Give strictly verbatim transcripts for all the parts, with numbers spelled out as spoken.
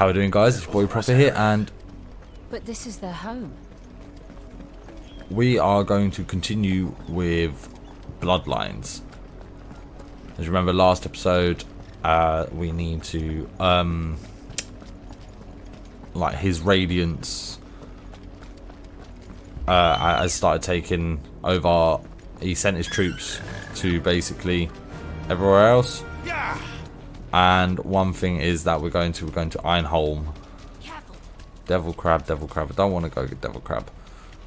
How we doing, guys? It's Boy Proper here, and but this is their home. We are going to continue with Bloodlines. As you remember, last episode, uh, we need to um, like his radiance uh, has started taking over. He sent his troops to basically everywhere else. Yeah. And one thing is that we're going to we're going to Ironholm. Careful. Devil crab, devil crab. I don't want to go get devil crab.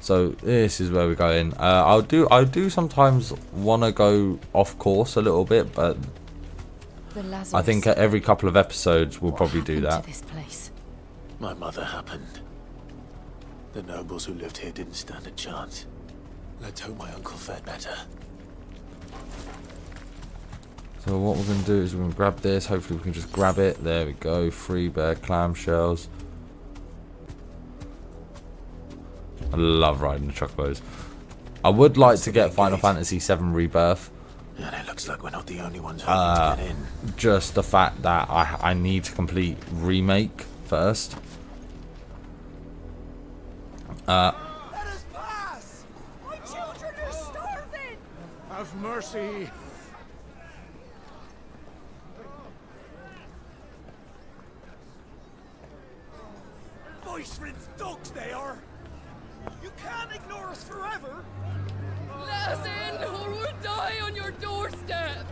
So this is where we're going. Uh, I'll do I do sometimes want to go off course a little bit, but I think every couple of episodes we'll what probably do that. To this place? My mother happened. The nobles who lived here didn't stand a chance. Let's hope my uncle fared better. So what we're going to do is we're going to grab this. Hopefully we can just grab it. There we go. Free bear clamshells. I love riding the Chocobos. I would like to get Final Fantasy seven Rebirth. And it looks like we're not the only ones who uh, get in. Just the fact that I, I need to complete Remake first. Uh... Have mercy. Vicerine dogs they are. You can't ignore us forever. Listen, or we'll die on your doorstep.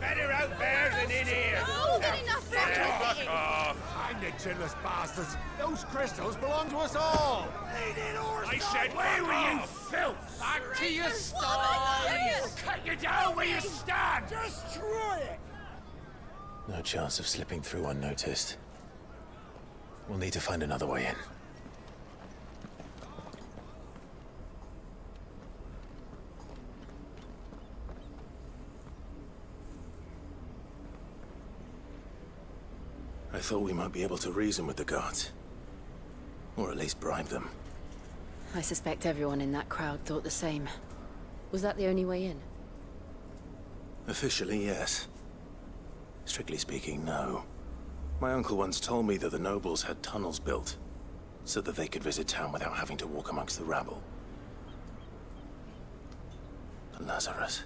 Better out there than in here. Oh, good enough. Fuck off. I'm the chinless bastards. Those crystals belong to us all. They did our I stuff. said, where were you, filth? Back Surrender. to your stalls. Cut you down where you stand. Destroy it. No chance of slipping through unnoticed. We'll need to find another way in. I thought we might be able to reason with the guards. Or at least bribe them. I suspect everyone in that crowd thought the same. Was that the only way in? Officially, yes. Strictly speaking, no. My uncle once told me that the nobles had tunnels built, so that they could visit town without having to walk amongst the rabble. But Lazarus...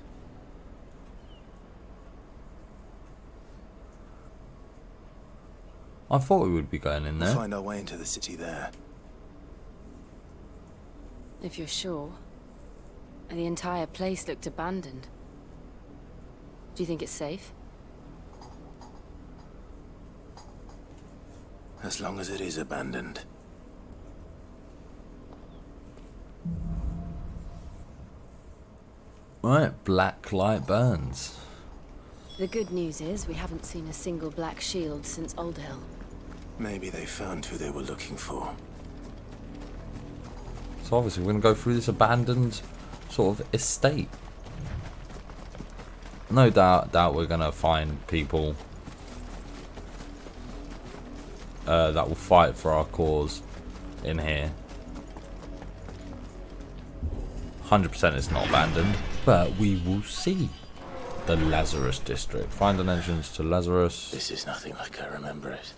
I thought we would be going in there. We'll find our way into the city there. If you're sure. The entire place looked abandoned. Do you think it's safe? As long as it is abandoned. Right, black light burns. The good news is we haven't seen a single black shield since Old Hill. Maybe they found who they were looking for. So obviously we're going to go through this abandoned sort of estate. No doubt that we're going to find people uh, that will fight for our cause in here. one hundred percent it's not abandoned, but we will see. The Lazarus district. Find an entrance to Lazarus. This is nothing like I remember it.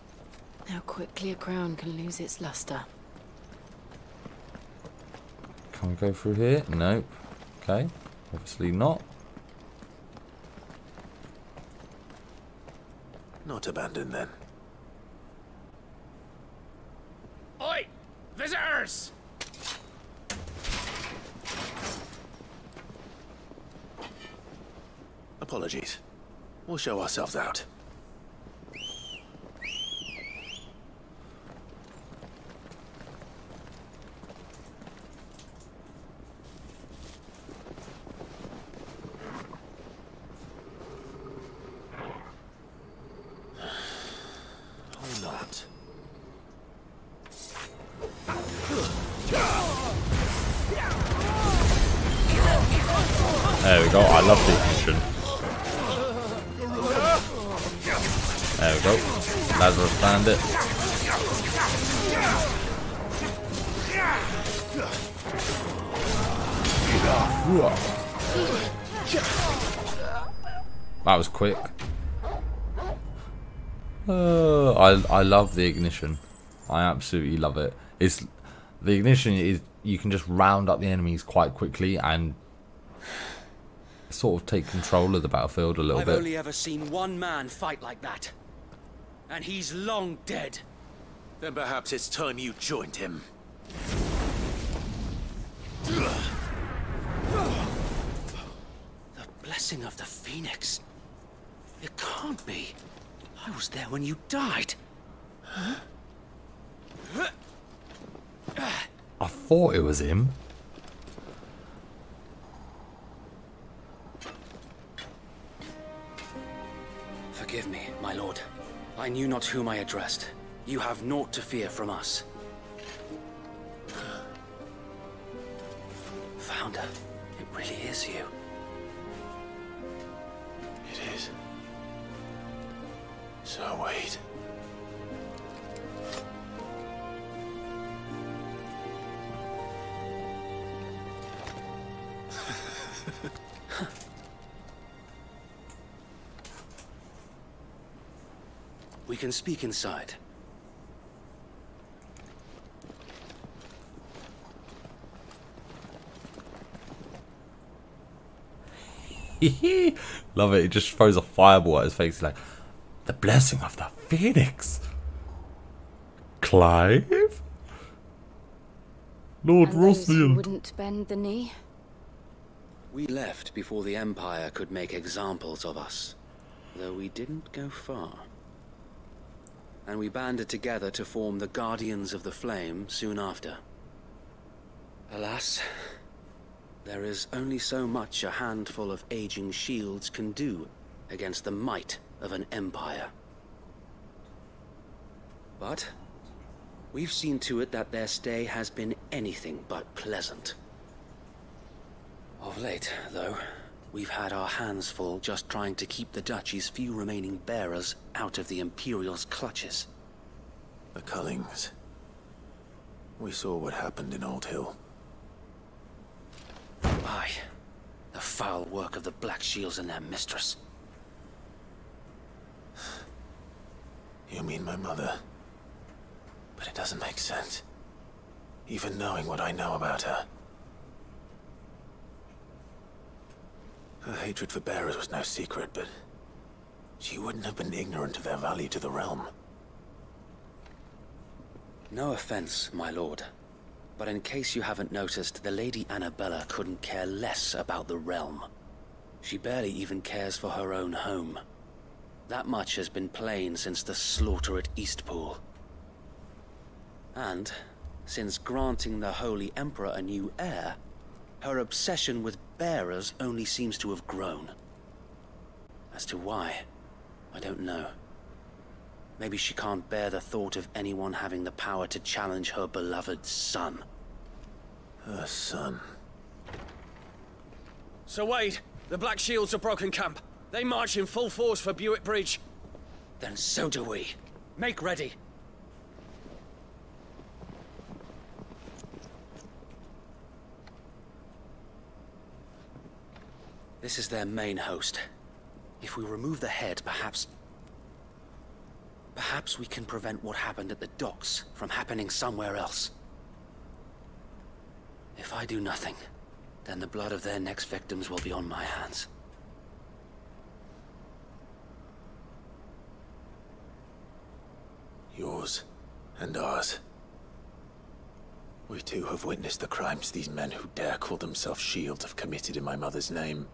How quickly a crown can lose its luster. Can we go through here? Nope. Okay. Obviously not. Not abandoned then. Oi! Visitors! Apologies. We'll show ourselves out. There we go, I love the ignition. There we go, Lazarus Bandit. That was quick. Uh, I I love the ignition. I absolutely love it. It's the ignition is you can just round up the enemies quite quickly and sort of take control of the battlefield a little I've bit. I've only ever seen one man fight like that, and he's long dead. Then perhaps it's time you joined him. The blessing of the Phoenix. It can't be. I was there when you died. Huh? I thought it was him. Forgive me, my lord. I knew not whom I addressed. You have naught to fear from us. Founder, it really is you. It is. Sir Wade. We can speak inside. Love it. It just throws a fireball at his face. It's like, the blessing of the Phoenix. Clive? Lord Rosfield wouldn't bend the knee. We left before the Empire could make examples of us, though we didn't go far. And we banded together to form the Guardians of the Flame soon after. Alas, there is only so much a handful of aging shields can do against the might of an empire. But we've seen to it that their stay has been anything but pleasant. Of late, though, we've had our hands full just trying to keep the Duchy's few remaining bearers out of the Imperial's clutches. The Cullings. We saw what happened in Old Hill. Aye. The foul work of the Black Shields and their mistress. You mean my mother? But it doesn't make sense. Even knowing what I know about her. Her hatred for bearers was no secret, but she wouldn't have been ignorant of their value to the realm. No offense, my lord, but in case you haven't noticed, the Lady Annabella couldn't care less about the realm. She barely even cares for her own home. That much has been plain since the slaughter at Eastpool. And since granting the Holy Emperor a new heir, her obsession with bearers only seems to have grown. As to why, I don't know. Maybe she can't bear the thought of anyone having the power to challenge her beloved son. Her son. Sir Wade, the Black Shields have broken camp. They march in full force for Buitt Bridge. Then so do we. Make ready. This is their main host. If we remove the head, perhaps... Perhaps we can prevent what happened at the docks from happening somewhere else. If I do nothing, then the blood of their next victims will be on my hands. Yours and ours. We too have witnessed the crimes these men who dare call themselves shields have committed in my mother's name.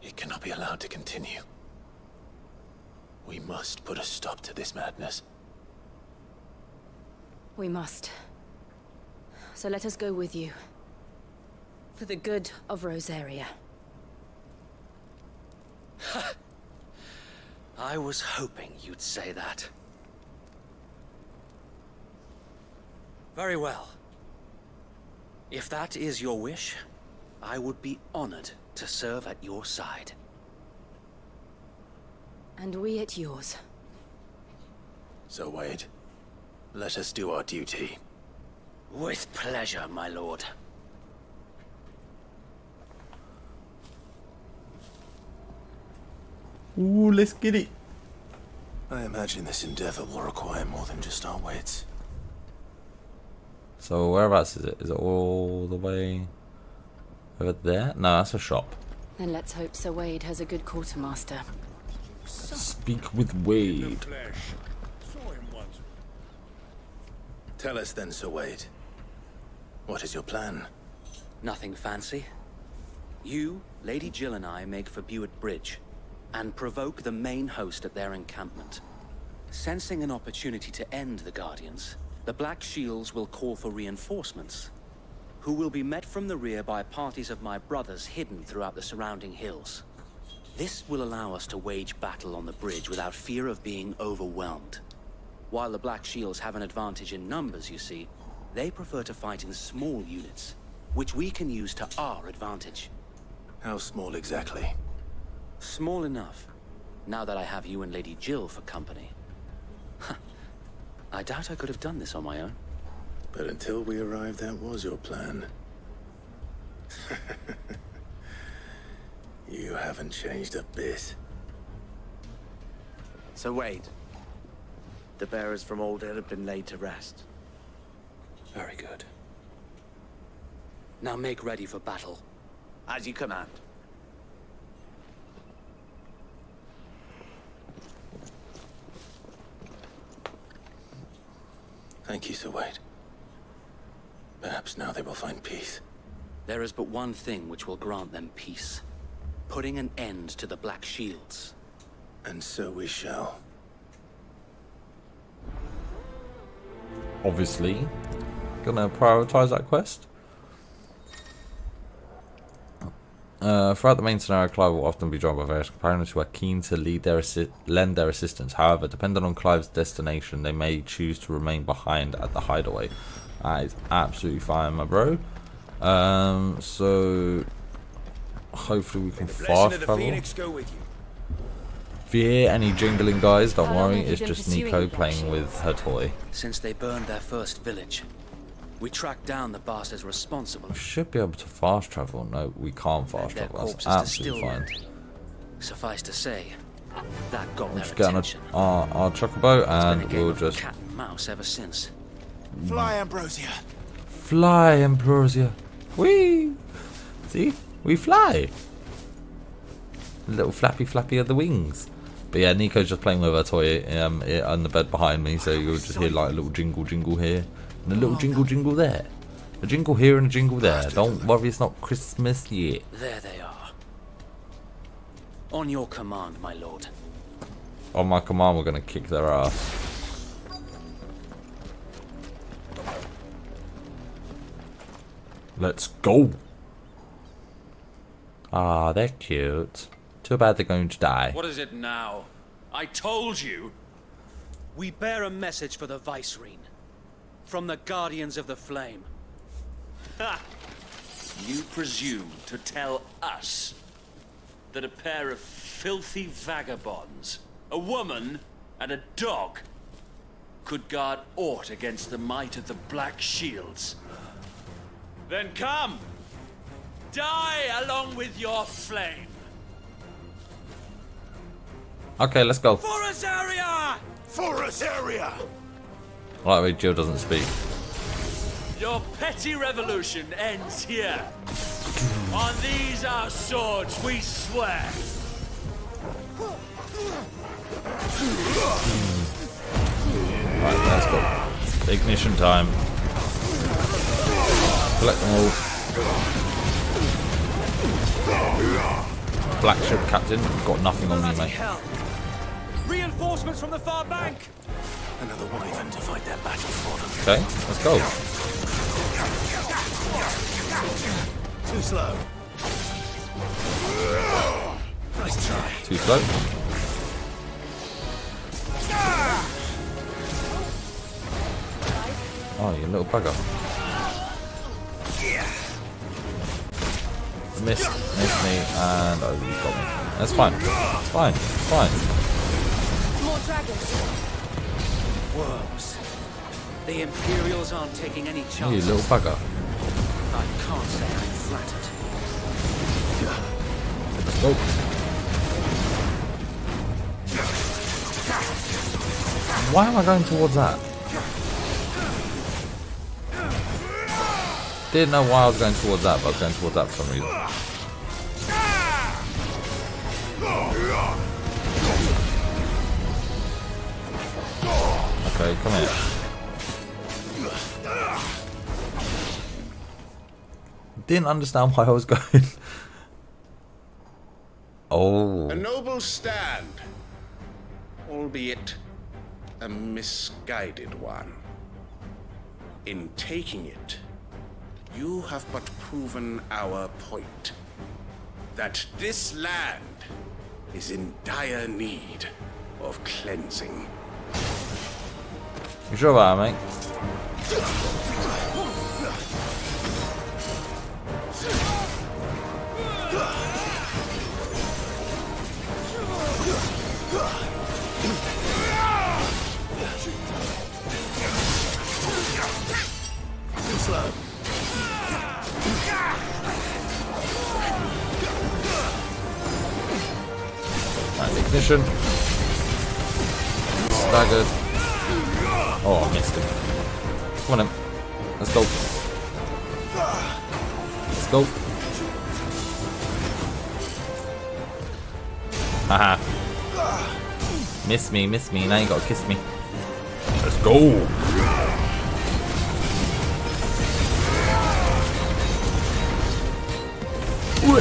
It cannot be allowed to continue. We must put a stop to this madness. We must. So let us go with you. For the good of Rosaria. I was hoping you'd say that. Very well. If that is your wish, I would be honored to serve at your side. And we at yours. Sir Wade, let us do our duty. With pleasure, my lord. Ooh, let's get it. I imagine this endeavor will require more than just our wits. So whereabouts is it? Is it all the way over there? No, that's a shop. Then let's hope Sir Wade has a good quartermaster. Speak with Wade. Tell us then, Sir Wade. What is your plan? Nothing fancy. You, Lady Jill and I make for Beward Bridge and provoke the main host at their encampment. Sensing an opportunity to end the Guardians, the Black Shields will call for reinforcements, who will be met from the rear by parties of my brothers hidden throughout the surrounding hills. This will allow us to wage battle on the bridge without fear of being overwhelmed. While the Black Shields have an advantage in numbers, you see, they prefer to fight in small units, which we can use to our advantage. How small exactly? Small enough, now that I have you and Lady Jill for company. I doubt I could have done this on my own. But until we arrived, that was your plan. You haven't changed a bit. So wait. The bearers from Old Hill have been laid to rest. Very good. Now make ready for battle. As you command. Thank you, Sir Wade. Perhaps now they will find peace. There is but one thing which will grant them peace. Putting an end to the Black Shields. And so we shall. Obviously. Gonna prioritize that quest. Uh, throughout the main scenario, Clive will often be joined by various companions who are keen to lead their assi lend their assistance. However, depending on Clive's destination, they may choose to remain behind at the hideaway. That is absolutely fine, my bro. Um, so hopefully we can fast travel. If you hear any jingling, guys, don't worry. It's just Nico playing with her toy. Since they burned their first village. We tracked down the bastards responsible. We should be able to fast travel. No, we can't fast travel. That's absolutely fine. Suffice to say, that got their attention. We'll just get our, our Chocobo and we'll just cat and mouse ever since. Fly, Ambrosia. Fly, Ambrosia. Whee! See, we fly. A little flappy, flappy of the wings. But yeah, Nico's just playing with her toy um, on the bed behind me, so you'll just hear like a little jingle, jingle here. And a little jingle jingle there. A jingle here and a jingle there. Don't worry, it's not Christmas yet. There they are. On your command, my lord. On my command, we're going to kick their ass. Let's go. Ah, they're cute. Too bad they're going to die. What is it now? I told you. We bear a message for the Vicerine. From the Guardians of the Flame. Ha! You presume to tell us that a pair of filthy vagabonds, a woman and a dog, could guard aught against the might of the Black Shields. Then come! Die along with your flame! Okay, let's go. For Rosaria! For Rosaria! Right, Jill doesn't speak. Your petty revolution ends here. On these our swords, we swear. Right, let's go. Ignition time. Collect them all. Black ship captain, you've got nothing on you, mate. Reinforcements from the far bank. Another wyvern to fight that battle for them. Okay, let's go. Too slow. Nice try. Too slow. Oh, you little bugger. Missed, missed me, and oh, you got me. That's fine. It's fine. It's fine. More dragons. Worms. The Imperials aren't taking any chances. You little bugger. I can't say I'm flattered. Let's go. Why am I going towards that? Didn't know why I was going towards that, but I was going towards that for some reason. Okay, come here. Didn't understand why I was going. Oh. A noble stand, albeit a misguided one. In taking it, you have but proven our point, that this land is in dire need of cleansing. You sure about it, mate? Right, ignition. Staggered. Oh, I missed him. Come on, him. Let's go. Let's go. Haha. Miss me, miss me. Now you gotta kiss me. Let's go. So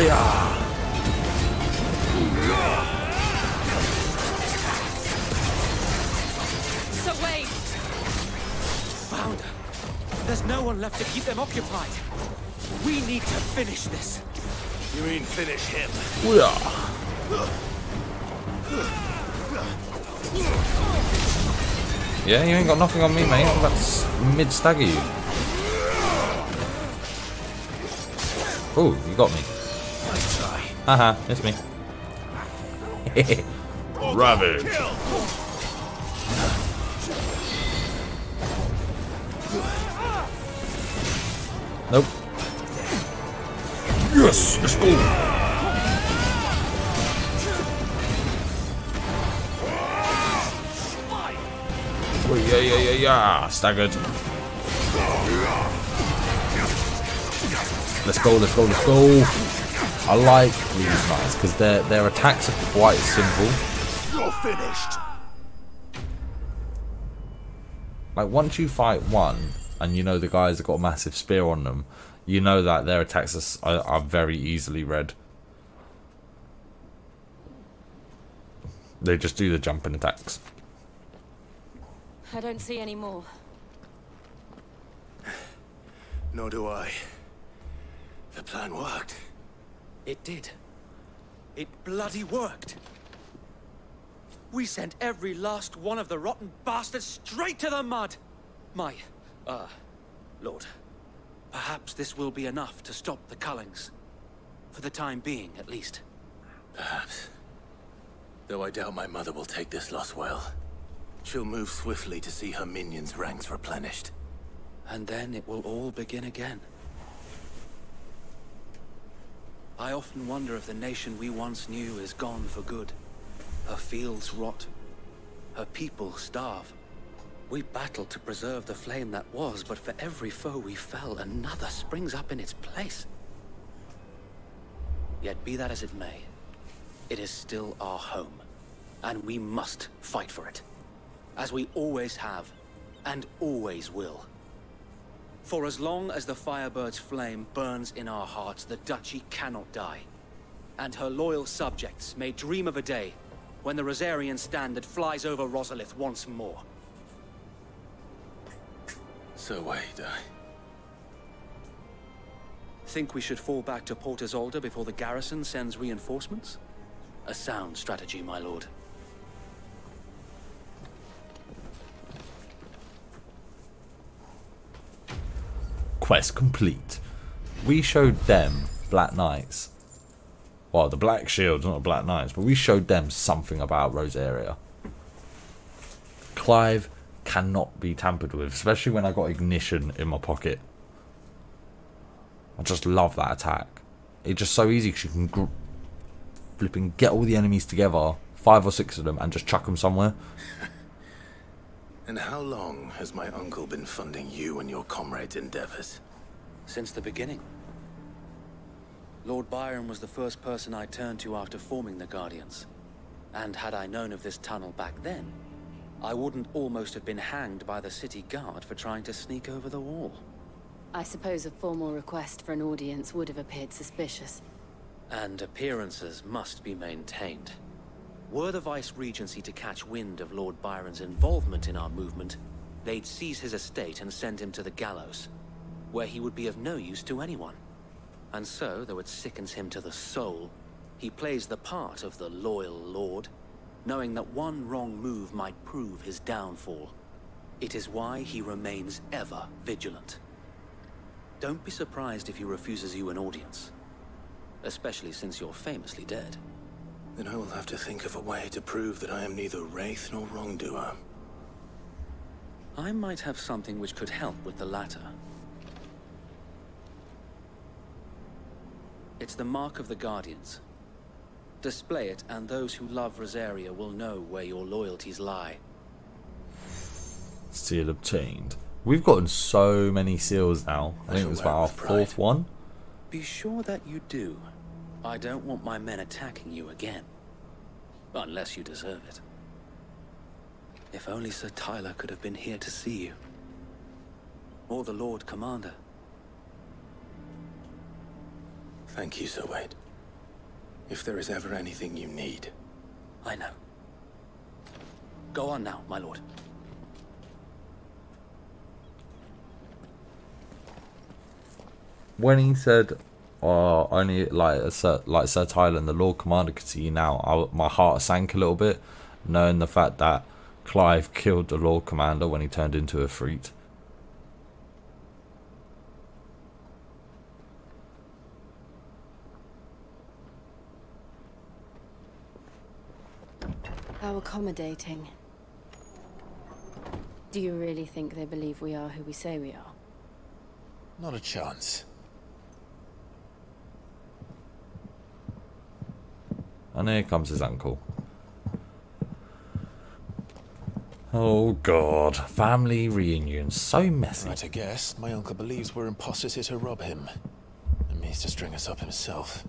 wait. Found her. There's no one left to keep them occupied. We need to finish this. You mean finish him? Yeah, you ain't got nothing on me, mate. I'm about to mid-stagger you. Oh, you got me. Haha, uh-huh, it's me. Ravage. Nope. Yes, let's go. Oh, yeah, yeah, yeah, yeah. Staggered. Let's go, let's go, let's go. I like these knights because their their attacks are quite simple. You're finished. Like once you fight one, and you know the guys have got a massive spear on them, you know that their attacks are, are very easily read. They just do the jumping attacks. I don't see any more. Nor do I. The plan worked. It did. It bloody worked. We sent every last one of the rotten bastards straight to the mud. My, uh, lord, perhaps this will be enough to stop the Cullings. For the time being, at least. Perhaps. Though I doubt my mother will take this loss well. She'll move swiftly to see her minions' ranks replenished. And then it will all begin again. I often wonder if the nation we once knew is gone for good. Her fields rot. Her people starve. We battled to preserve the flame that was, but for every foe we fell, another springs up in its place. Yet be that as it may, it is still our home, and we must fight for it. As we always have, and always will. For as long as the Firebird's flame burns in our hearts, the Duchy cannot die. And her loyal subjects may dream of a day when the Rosarian standard flies over Rosalith once more. Sir Wade, I... think we should fall back to Port Isolde before the garrison sends reinforcements? A sound strategy, my lord. Quest complete. We showed them Black Knights. Well, the Black Shields, not the Black Knights, but we showed them something about Rosaria. Clive cannot be tampered with, especially when I got ignition in my pocket. I just love that attack. It's just so easy because you can gr flip and get all the enemies together, five or six of them, and just chuck them somewhere. And how long has my uncle been funding you and your comrades' endeavors? Since the beginning. Lord Byron was the first person I turned to after forming the Guardians. And had I known of this tunnel back then, I wouldn't almost have been hanged by the city guard for trying to sneak over the wall. I suppose a formal request for an audience would have appeared suspicious. And appearances must be maintained. Were the Vice-Regency to catch wind of Lord Byron's involvement in our movement, they'd seize his estate and send him to the gallows, where he would be of no use to anyone. And so, though it sickens him to the soul, he plays the part of the loyal lord, knowing that one wrong move might prove his downfall. It is why he remains ever vigilant. Don't be surprised if he refuses you an audience, especially since you're famously dead. Then I will have to think of a way to prove that I am neither wraith nor wrongdoer. I might have something which could help with the latter. It's the mark of the Guardians. Display it, and those who love Rosaria will know where your loyalties lie. Seal obtained. We've gotten so many seals now. I, I think it was about our fourth one. Be sure that you do. I don't want my men attacking you again. Unless you deserve it. If only Sir Tyler could have been here to see you. Or the Lord Commander. Thank you, Sir Wade. If there is ever anything you need. I know. Go on now, my lord. When he said... Or oh, only like Sir, like Sir Tyler and the Lord Commander could see you now. I, my heart sank a little bit, knowing the fact that Clive killed the Lord Commander when he turned into a freak. How accommodating. Do you really think they believe we are who we say we are? Not a chance. And here comes his uncle. Oh god, family reunion, so messy. Right, I guess my uncle believes we're imposters here to rob him, and means to string us up himself.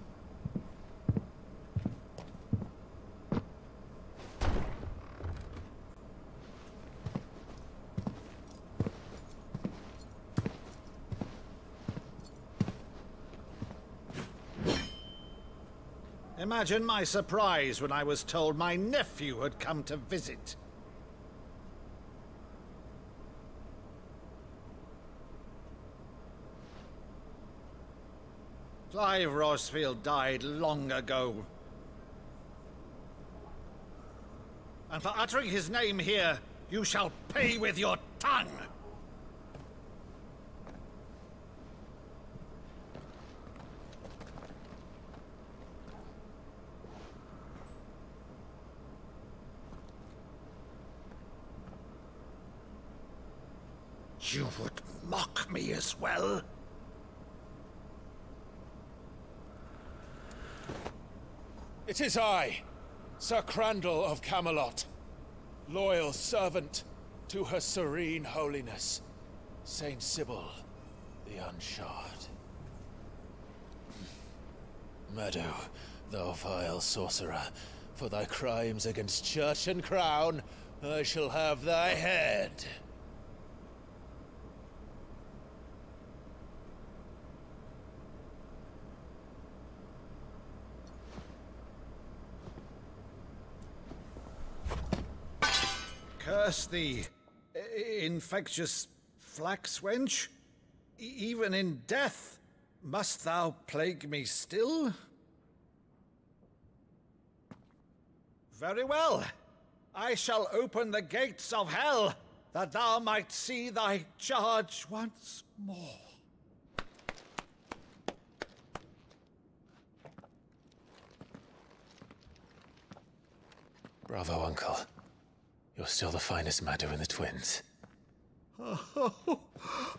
Imagine my surprise when I was told my nephew had come to visit. Clive Rosfield died long ago. And for uttering his name here, you shall pay with your tongue! You would mock me as well. It is I, Sir Crandall of Camelot, loyal servant to Her Serene Holiness, Saint Sibyl the Unshard. Meadow, thou vile sorcerer, for thy crimes against church and crown, I shall have thy head. Curse thee, infectious flax wench. E even in death, must thou plague me still? Very well. I shall open the gates of hell, that thou might see thy charge once more. Bravo, uncle. You're still the finest madder in the twins. Oh, oh, oh.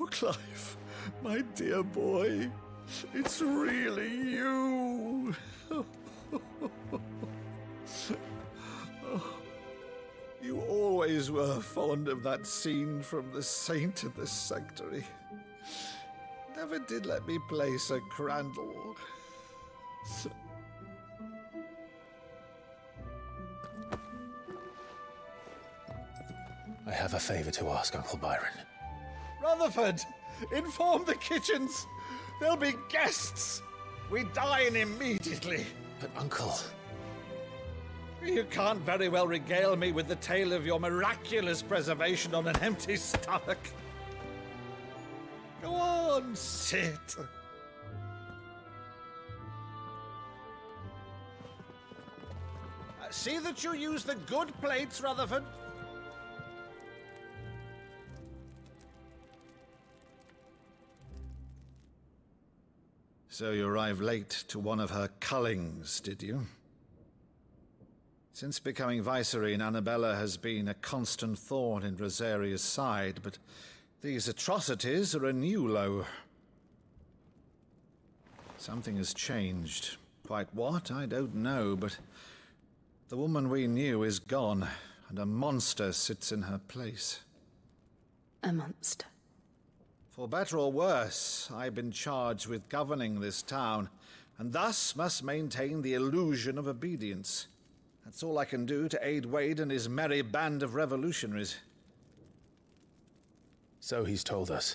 Oh, Clive, my dear boy, it's really you. Oh, oh, oh. Oh, you You always were fond of that scene from The Saint and the Sanctuary. Never did let me play Sir Crandall. I have a favor to ask, Uncle Byron. Rutherford, inform the kitchens. There'll be guests. We dine immediately. But, Uncle... You can't very well regale me with the tale of your miraculous preservation on an empty stomach. Go on, sit. Uh, see that you use the good plates, Rutherford. So you arrived late to one of her cullings, did you? Since becoming Vicerine, Annabella has been a constant thorn in Rosaria's side, but these atrocities are a new low. Something has changed. Quite what, I don't know, but the woman we knew is gone, and a monster sits in her place. A monster? For better or worse, I've been charged with governing this town, and thus must maintain the illusion of obedience. That's all I can do to aid Wade and his merry band of revolutionaries. So he's told us.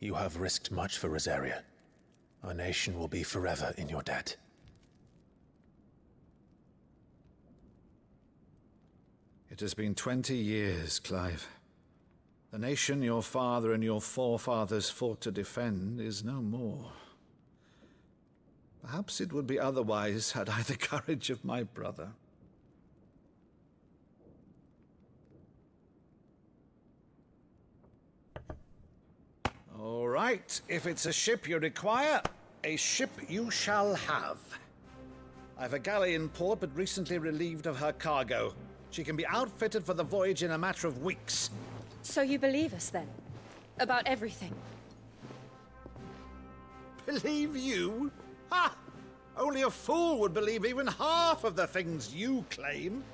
You have risked much for Rosaria. Our nation will be forever in your debt. It has been twenty years, Clive. The nation your father and your forefathers fought to defend is no more. Perhaps it would be otherwise had I the courage of my brother. All right, if it's a ship you require, a ship you shall have. I've a galley in port, but recently relieved of her cargo. She can be outfitted for the voyage in a matter of weeks. So you believe us, then? About everything? Believe you? Ha! Only a fool would believe even half of the things you claim.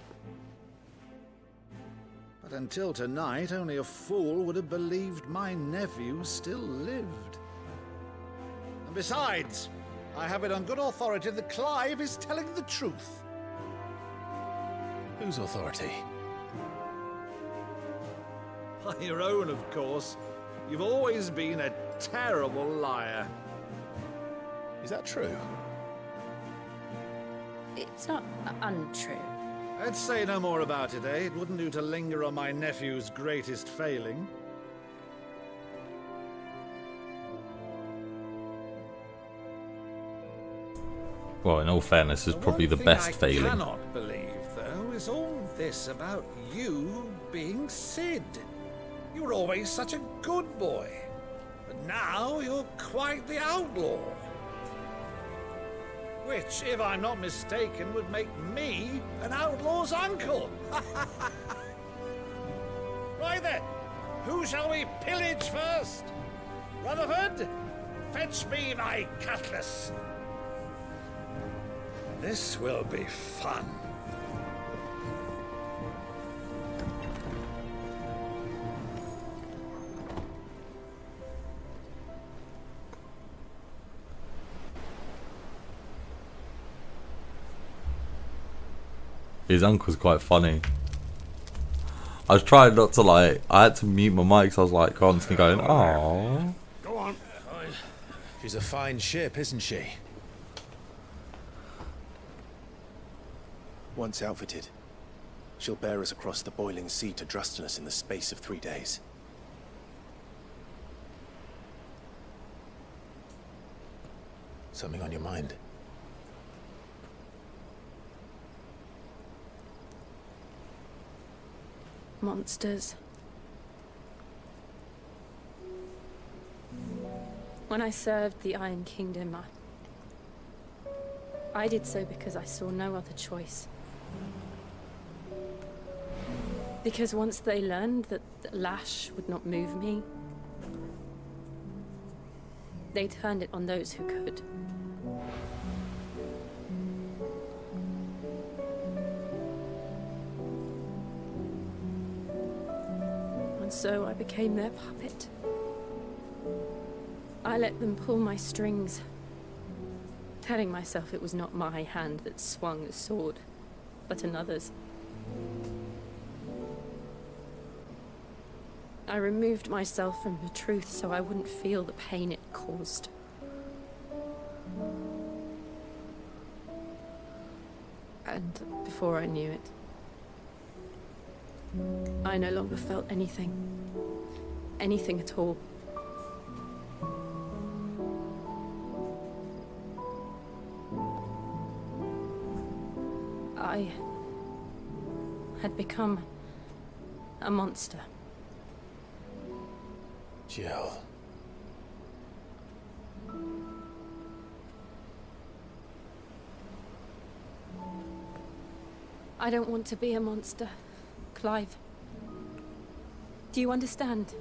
But until tonight, only a fool would have believed my nephew still lived. And besides, I have it on good authority that Clive is telling the truth. Whose authority? By your own, of course. You've always been a terrible liar. Is that true? It's not untrue. Let's say no more about it, eh? It wouldn't do to linger on my nephew's greatest failing. Well, in all fairness, it's probably the best failing. What I cannot believe, though, is all this about you being Sid. You were always such a good boy. But now you're quite the outlaw. Which, if I'm not mistaken, would make me an outlaw's uncle. Right then, who shall we pillage first? Rutherford, fetch me my cutlass. This will be fun. His uncle's quite funny. I was trying not to like. I had to mute my mic, so I was like constantly going, "Oh, go on." She's a fine ship, isn't she? Once outfitted, she'll bear us across the boiling sea to Drustinus in the space of three days. Something on your mind? Monsters. When I served the Iron Kingdom, I, I did so because I saw no other choice. Because once they learned that the lash would not move me, they turned it on those who could. so I became their puppet. I let them pull my strings, telling myself it was not my hand that swung the sword, but another's. I removed myself from the truth so I wouldn't feel the pain it caused. And before I knew it, I no longer felt anything. Anything at all. I had become a monster. Jill. I don't want to be a monster, Clive. Do you understand?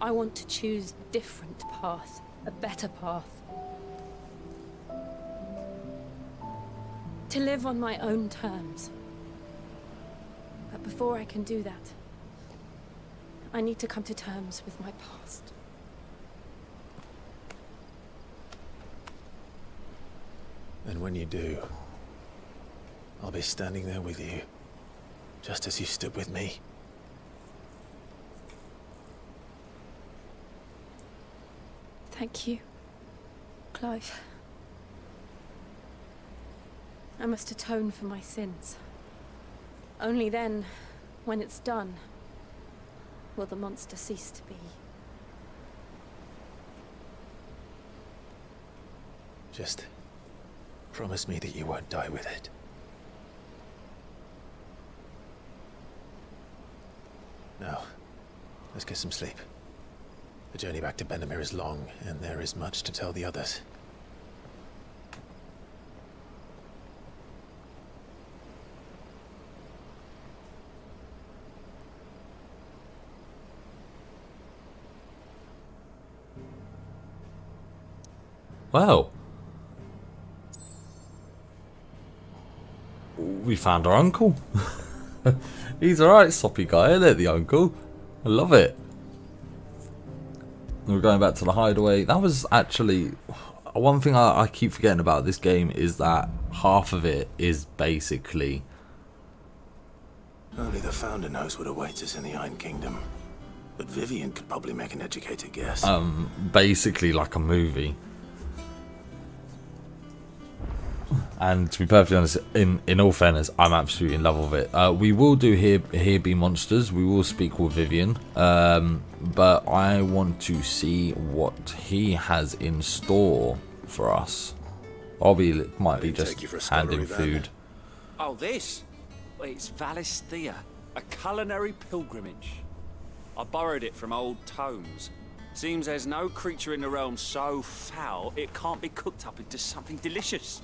I want to choose a different path, a better path. To live on my own terms. But before I can do that, I need to come to terms with my past. And when you do, I'll be standing there with you, just as you stood with me. Thank you, Clive. I must atone for my sins. Only then, when it's done, will the monster cease to be. Just promise me that you won't die with it. Now, let's get some sleep. The journey back to Benamir is long, and there is much to tell the others. Wow. We found our uncle. He's alright, soppy guy, isn't it, the uncle? I love it. We're going back to the hideaway. That was actually... One thing I, I keep forgetting about this game is that half of it is basically... Only the Founder knows what awaits us in the Iron Kingdom. But Vivian could probably make an educated guess. Um, basically like a movie. And to be perfectly honest, in, in all fairness, I'm absolutely in love with it. Uh, we will do Here, Here Be Monsters. We will speak with Vivian. Um, but I want to see what he has in store for us. I'll be, it might be just handing food. Oh, this? It's Valisthea, a culinary pilgrimage. I borrowed it from old tomes. Seems there's no creature in the realm so foul it can't be cooked up into something delicious.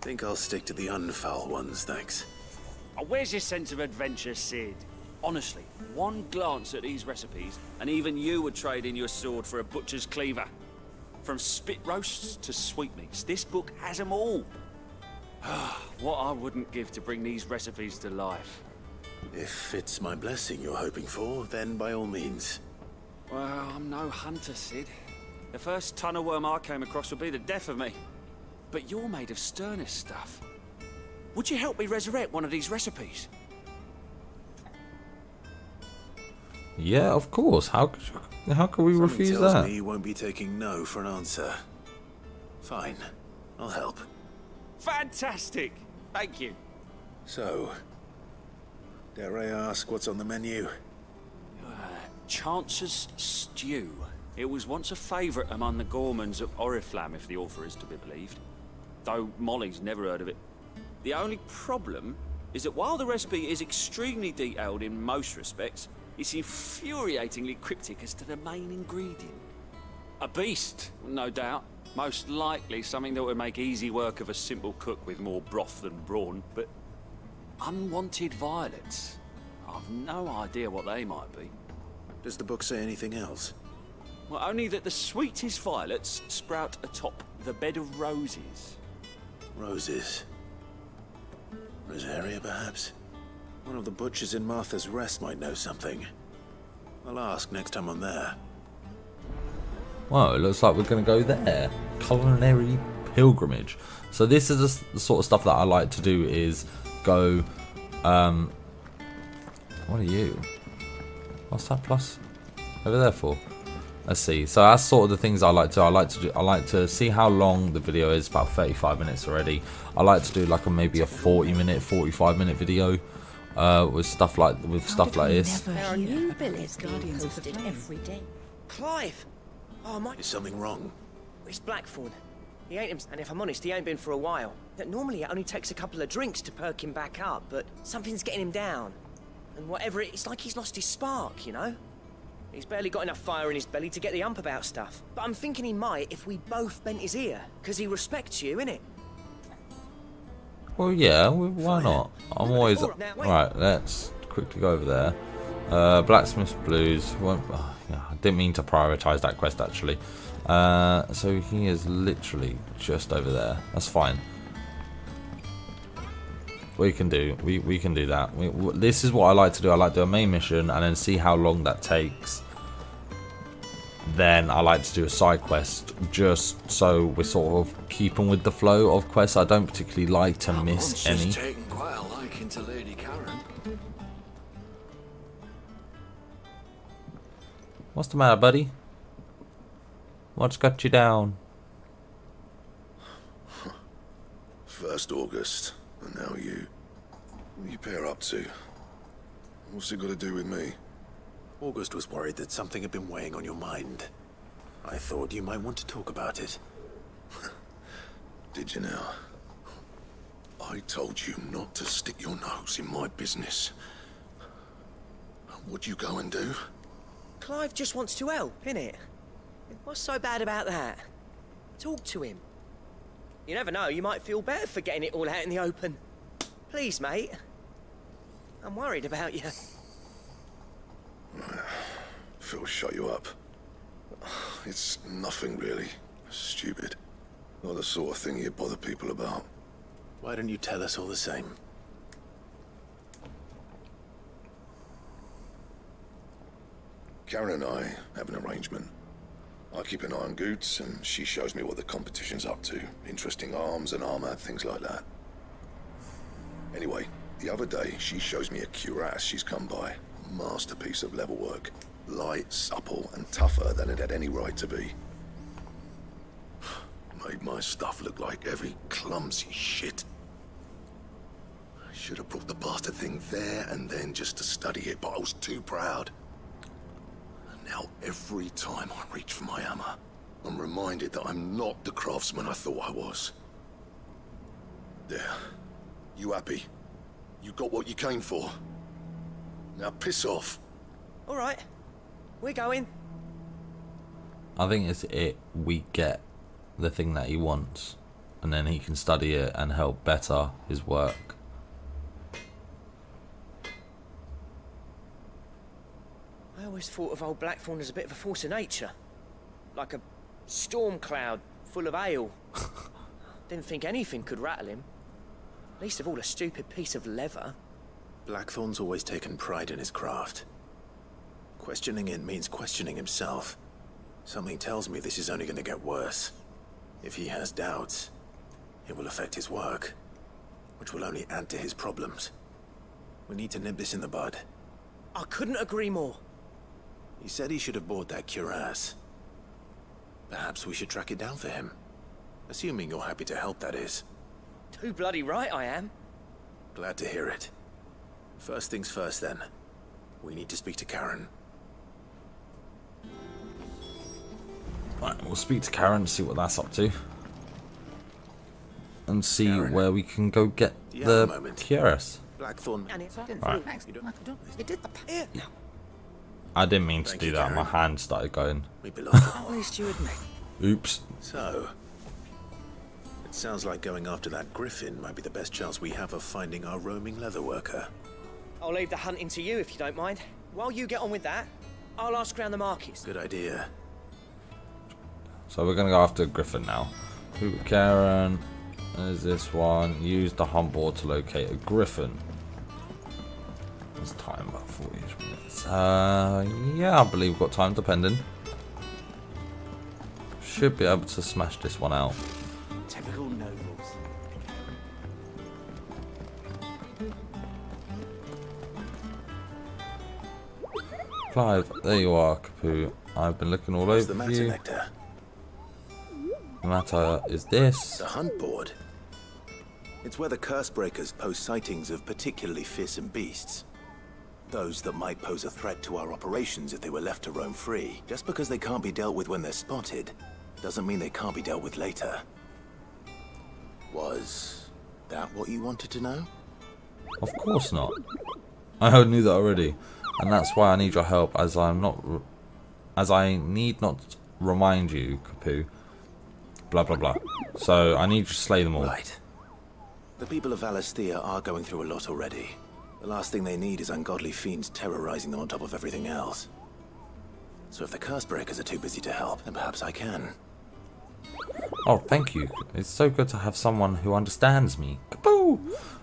Think I'll stick to the unfoul ones, thanks. Oh, where's your sense of adventure, Sid? Honestly, one glance at these recipes, and even you would trade in your sword for a butcher's cleaver. From spit roasts to sweetmeats, this book has them all. What I wouldn't give to bring these recipes to life. If it's my blessing you're hoping for, then by all means. Well, I'm no hunter, Sid. The first tunnel worm I came across would be the death of me. But you're made of sterner stuff. Would you help me resurrect one of these recipes? Yeah, of course. How how can we Someone refuse tells that? Me you won't be taking no for an answer. Fine, I'll help. Fantastic, thank you. So, dare I ask what's on the menu? Uh, Chancer's stew. It was once a favourite among the gourmands of Oriflamme, if the author is to be believed. Though Molly's never heard of it. The only problem is that while the recipe is extremely detailed in most respects, it's infuriatingly cryptic as to the main ingredient. A beast, no doubt. Most likely something that would make easy work of a simple cook with more broth than brawn, but unwanted violets. I've no idea what they might be. Does the book say anything else? Well, only that the sweetest violets sprout atop the bed of roses. Roses? Rosaria, perhaps? One of the butchers in Martha's Rest might know something. I'll ask next time I'm there. Wow, it looks like we're going to go there. Culinary pilgrimage. So this is the sort of stuff that I like to do, is go... Um, what are you? What's that plus? Over there for? Let's see. So that's sort of the things I like to do. I like to do. I like to see how long the video is. About thirty-five minutes already. I like to do like a maybe a forty-minute, forty-five-minute video uh, with stuff like with stuff like this. There are new villages being hosted every day. Clive, oh, might be something wrong. It's Blackford. He ain't him, and if I'm honest, he ain't been for a while. That normally it only takes a couple of drinks to perk him back up, but something's getting him down. And whatever it, it's like he's lost his spark, you know. He's barely got enough fire in his belly to get the ump about stuff. But I'm thinking he might if we both bent his ear, because he respects you, innit? Well, yeah, why not? I'm always... Right, let's quickly go over there. Uh, Blacksmith's Blues. Won't... Oh, yeah, I didn't mean to prioritise that quest, actually. Uh, so he is literally just over there. That's fine. We can do, we, we can do that. We, w this is what I like to do. I like to do a main mission and then see how long that takes. Then I like to do a side quest, just so we're sort of keeping with the flow of quests. I don't particularly like to that miss any. Taken quite a liking to Lady Karen. What's the matter, buddy? What's got you down? First August. And now you. What do you pair up to? What's it got to do with me? August was worried that something had been weighing on your mind. I thought you might want to talk about it. Did you now? I told you not to stick your nose in my business. What'd you go and do? Clive just wants to help, innit? What's so bad about that? Talk to him. You never know, you might feel better for getting it all out in the open. Please, mate. I'm worried about you. Phil shut you up. It's nothing really. Stupid. Not the sort of thing you bother people about. Why don't you tell us all the same? Karen and I have an arrangement. I keep an eye on Goots, and she shows me what the competition's up to. Interesting arms and armor, things like that. Anyway, the other day, she shows me a cuirass she's come by. Masterpiece of level work. Light, supple, and tougher than it had any right to be. Made my stuff look like every clumsy shit. I should have brought the bastard thing there and then just to study it, but I was too proud. Now, every time I reach for my hammer, I'm reminded that I'm not the craftsman I thought I was. There. You happy? You got what you came for. Now piss off. All right. We're going. I think it's it. We get the thing that he wants, and then he can study it and help better his work. I always thought of old Blackthorn as a bit of a force of nature. Like a storm cloud full of ale. Didn't think anything could rattle him. Least of all a stupid piece of leather. Blackthorn's always taken pride in his craft. Questioning it means questioning himself. Something tells me this is only going to get worse. If he has doubts, it will affect his work, which will only add to his problems. We need to nip this in the bud. I couldn't agree more. He said he should have bought that cuirass. Perhaps we should track it down for him. Assuming you're happy to help, that is. Too bloody right I am. Glad to hear it. First things first, then. We need to speak to Karen. Right, we'll speak to Karen and see what that's up to. And see Karen, where we can go get the cuirass. Blackthorn. Right. It did appear now. I didn't mean to Thank do you, that, Karen. My hand started going. We belong. At least you admit. Oops. So, it sounds like going after that griffin might be the best chance we have of finding our roaming leatherworker. I'll leave the hunting to you if you don't mind. While you get on with that, I'll ask around the markets. Good idea. So we're going to go after griffin now. Ooh, Karen, there's this one. Use the hunt board to locate a griffin. was time? About forty-ish minutes. Uh, yeah, I believe we've got time, depending. Should be able to smash this one out. Typical nobles. Clive, there you are, Kapoo. I've been looking all What's over the matter, you. Nectar? The matter is this. The hunt board. It's where the curse breakers post sightings of particularly fearsome beasts. Those that might pose a threat to our operations if they were left to roam free. Just because they can't be dealt with when they're spotted, doesn't mean they can't be dealt with later. Was that what you wanted to know? Of course not. I knew that already. And that's why I need your help, as I'm not... as I need not remind you, Kapoo. Blah, blah, blah. So I need you to slay them all. Right. The people of Valisthea are going through a lot already. The last thing they need is ungodly fiends terrorizing them on top of everything else. So if the curse breakers are too busy to help, then perhaps I can. Oh, thank you. It's so good to have someone who understands me. Kapoo!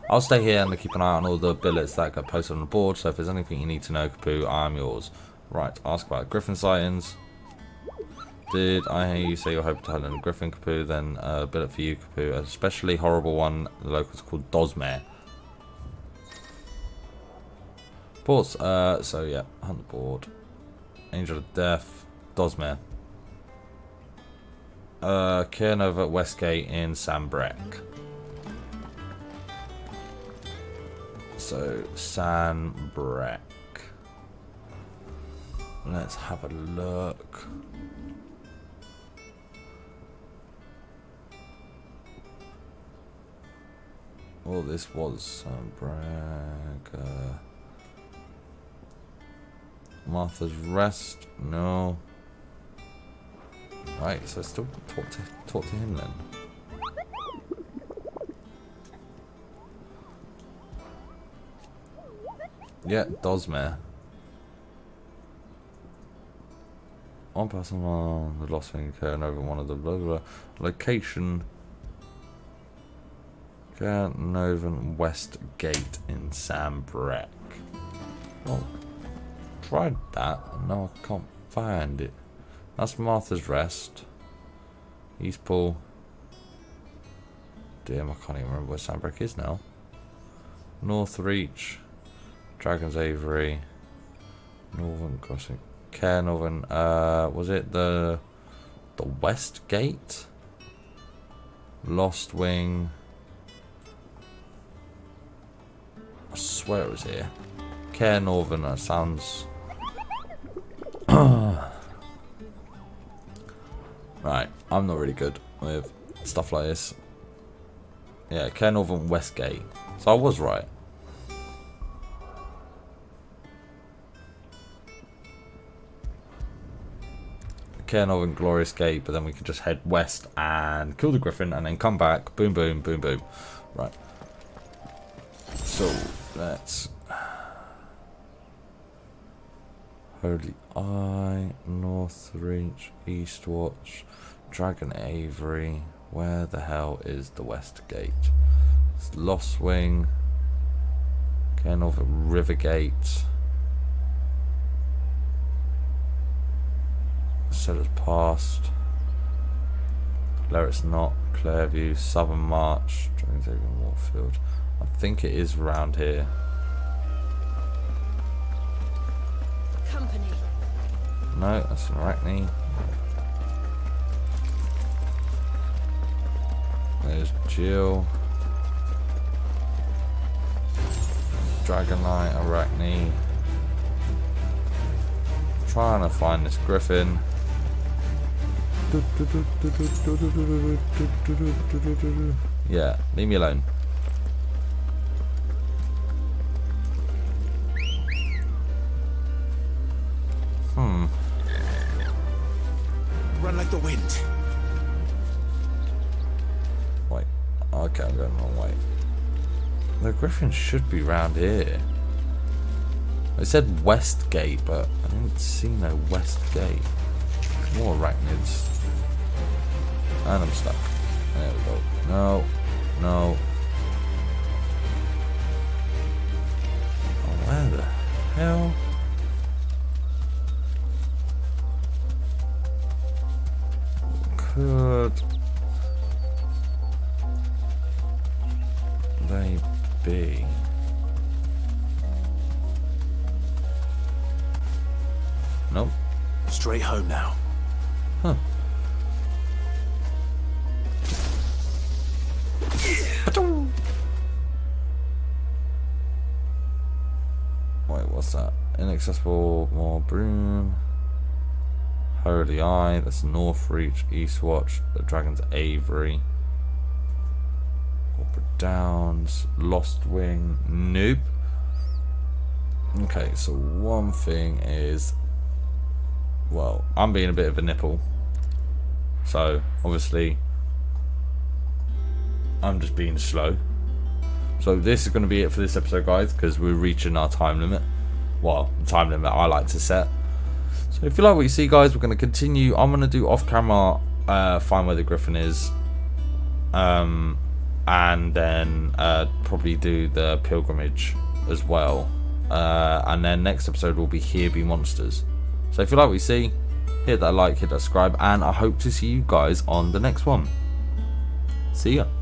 I'll stay here and keep an eye on all the billets that get posted on the board, so if there's anything you need to know, Kapoo, I'm yours. Right, ask about Griffin sightings. Did I hear you say you're hoping to hunt a Griffin, Kapoo? Then a billet for you, Kapoo. A especially horrible one, the locals called Dozmer. Ports, uh, so yeah, hunt the board. Angel of Death, Dozmer. Uh, Karen over at Westgate in Sanbreque. So, Sanbreque. Let's have a look. Well, this was Sanbreque. Uh, Martha's Rest? No. Right, so I still talk to, talk to him then. Yeah, Dozmer. One person on the lost thing occurring over one of the blah blah, blah. Location. Novan West Gate in Sanbreque. Oh, tried that. No, I can't find it. That's Martha's Rest. Eastpool. Damn, I can't even remember where Sanbreque is now. North Reach. Dragon's Avery. Northern Crossing. Care Northern. Uh, was it the the West Gate? Lost Wing. I swear it was here. Care Northern, that sounds... Right, I'm not really good with stuff like this. Yeah, Care Northern Westgate. So I was right. Care Northern Glorious Gate, but then we can just head west and kill the Griffin and then come back. Boom, boom, boom, boom. Right. So, let's... Holy Eye, North Reach, East Watch, Dragon Avery. Where the hell is the West Gate? It's Lost Wing. Again, over River Gate. Sellers Past. Lerrett's Knot, Clairview, Southern March, Dragon's Avery, Warfield. I think it is round here. Company. No, that's an Arachne. There's Jill. Dragonlight, Arachne. Trying to find this Griffin. Yeah, leave me alone. Hmm. Run like the wind. Wait. Okay, I'm going the wrong way. The Griffin should be round here. It said West Gate, but I didn't see no West Gate. More arachnids. And I'm stuck. There we go. No. No. Oh, where the hell? Could they be? Nope. Straight home now. Huh. Wait, what's that? Inaccessible, more broom. Holy Eye, that's Northreach, Eastwatch, the Dragon's Avery, Corporate Downs, Lost Wing, nope. Okay, so one thing is, well, I'm being a bit of a nipple, so obviously I'm just being slow. So this is going to be it for this episode, guys, because we're reaching our time limit. Well, the time limit I like to set. So if you like what you see, guys, we're going to continue. I'm going to do off camera, uh, find where the Griffin is, um, and then uh, probably do the pilgrimage as well. Uh, and then next episode will be Here Be Monsters. So if you like what you see, hit that like, hit that subscribe, and I hope to see you guys on the next one. See ya.